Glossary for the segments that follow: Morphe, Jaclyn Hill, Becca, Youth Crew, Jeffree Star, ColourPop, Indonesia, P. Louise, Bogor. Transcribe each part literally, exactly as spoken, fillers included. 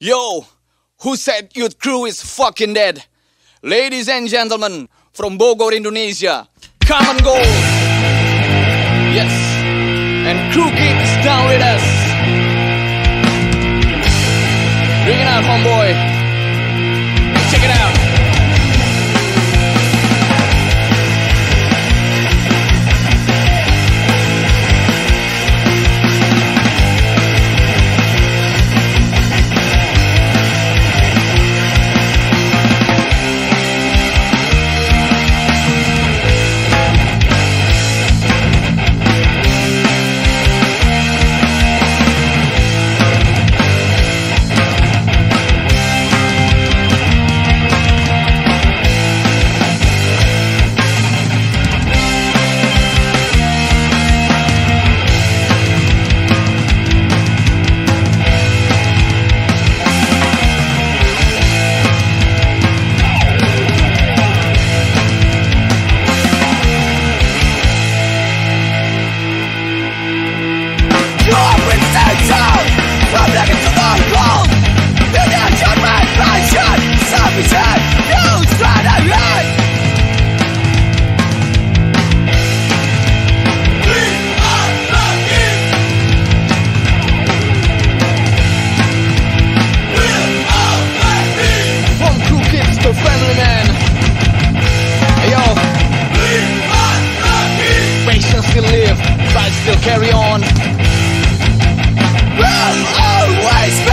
Yo, who said Youth Crew is fucking dead? Ladies and gentlemen, from Bogor, Indonesia, come and go! Yes, and Crew Kids down with us! Bring it out, homeboy! Check it out! Carry on. We'll always be.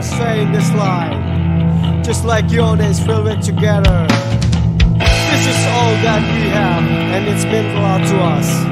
Saying this line, just like your days filled with together. This is all that we have, and it's been a lot to us.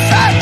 Indonesia.